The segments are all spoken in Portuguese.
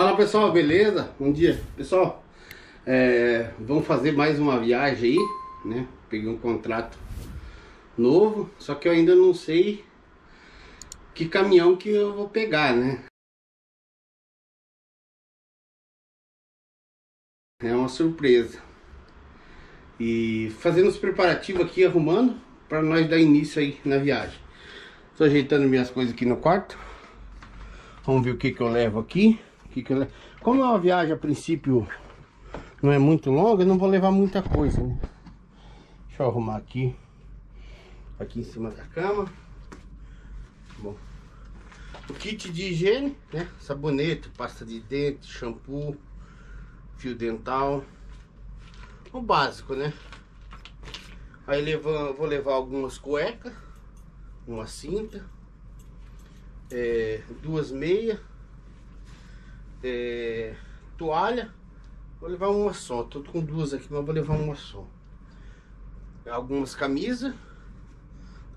Fala pessoal, beleza? Bom dia, pessoal. Vamos fazer mais uma viagem aí, né? Peguei um contrato novo, só que eu ainda não sei que caminhão que eu vou pegar, né? É uma surpresa. E fazendo os preparativos aqui, arrumando para nós dar início aí na viagem. Tô ajeitando minhas coisas aqui no quarto. Vamos ver o que que eu levo aqui. Como é uma viagem a princípio não é muito longa, eu não vou levar muita coisa, né? Deixa eu arrumar aqui em cima da cama. Bom, o kit de higiene, né? Sabonete, pasta de dente, shampoo, fio dental, o básico, né? Aí vou levar algumas cuecas, uma cinta, duas meias, toalha. Vou levar uma só, tô com duas aqui, mas vou levar uma só. Algumas camisas,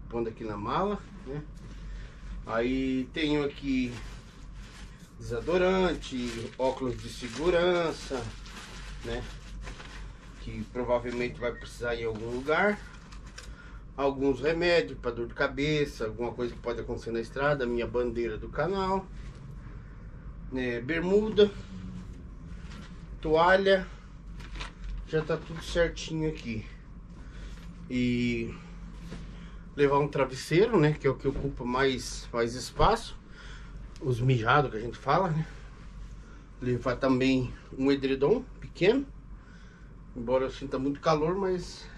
pondo aqui na mala, né? Aí tenho aqui desodorante, óculos de segurança, né, que provavelmente vai precisar em algum lugar. Alguns remédios para dor de cabeça, alguma coisa que pode acontecer na estrada. Minha bandeira do canal, né, bermuda, toalha, já tá tudo certinho aqui. E levar um travesseiro, né, que é o que ocupa mais espaço, os mijados que a gente fala, né. Levar também um edredom pequeno, embora eu sinta muito calor, mas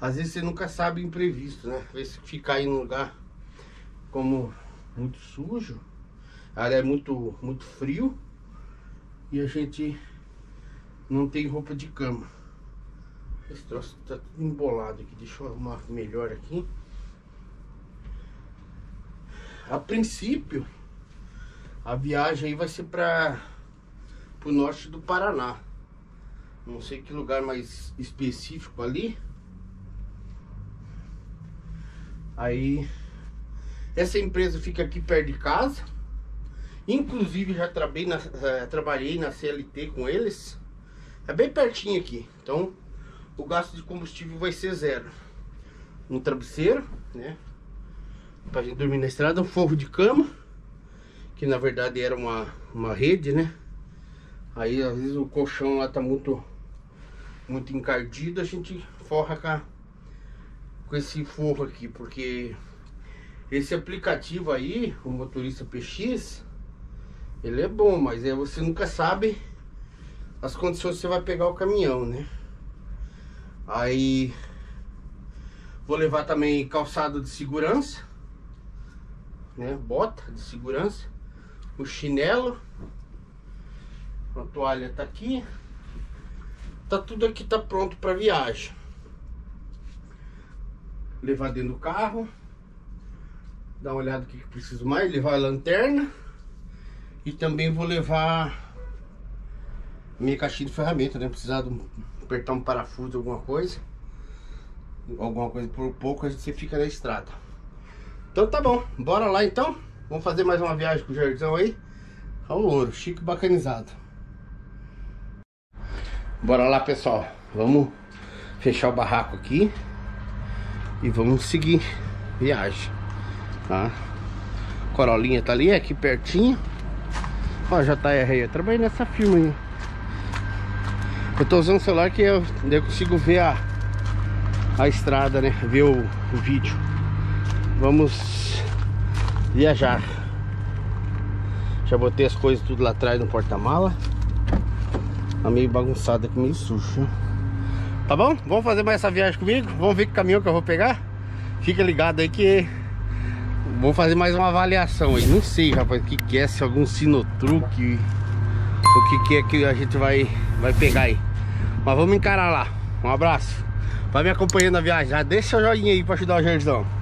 às vezes você nunca sabe imprevisto, né. Às vezes ficar em um lugar como muito sujo, a área é muito frio e a gente não tem roupa de cama. Esse troço tá tudo embolado aqui, deixa eu arrumar melhor aqui. A princípio a viagem aí vai ser para o norte do Paraná. Não sei que lugar mais específico ali. Aí essa empresa fica aqui perto de casa. Inclusive já trabalhei na CLT com eles. É bem pertinho aqui. Então o gasto de combustível vai ser zero. Um travesseiro, né, pra gente dormir na estrada. Um forro de cama, que na verdade era uma rede, né. Aí às vezes o colchão lá tá muito encardido. A gente forra com esse forro aqui, porque esse aplicativo aí, o Motorista PX, ele é bom, mas é, você nunca sabe as condições que você vai pegar o caminhão, né. Aí vou levar também calçado de segurança, né, bota de segurança, o chinelo, a toalha tá aqui. Tá tudo aqui, tá pronto para viagem. Levar dentro do carro, dar uma olhada o que preciso mais, levar a lanterna e também vou levar minha caixinha de ferramenta, né, precisar apertar um parafuso, alguma coisa por pouco, a gente fica na estrada. Então tá bom, bora lá então. Vamos fazer mais uma viagem com o Jardim aí ao ouro, chique, bacanizado. Bora lá pessoal, vamos fechar o barraco aqui e vamos seguir viagem, tá? Corolinha tá ali, aqui pertinho. Ó, já tá aí, eu trabalhei nessa firma aí. Eu tô usando o celular que eu consigo ver a estrada, né? Ver o vídeo. Vamos viajar. Já botei as coisas tudo lá atrás no porta-mala. Tá meio bagunçado aqui, meio sujo, né? Tá bom? Vamos fazer mais essa viagem comigo. Vamos ver que caminhão que eu vou pegar. Fica ligado aí que vou fazer mais uma avaliação aí. Não sei, rapaz, o que é, se algum sinotruk, o que é que a gente vai pegar aí. Mas vamos encarar lá. Um abraço. Vai me acompanhando na viagem. Já deixa o joinha aí pra ajudar o Jardim.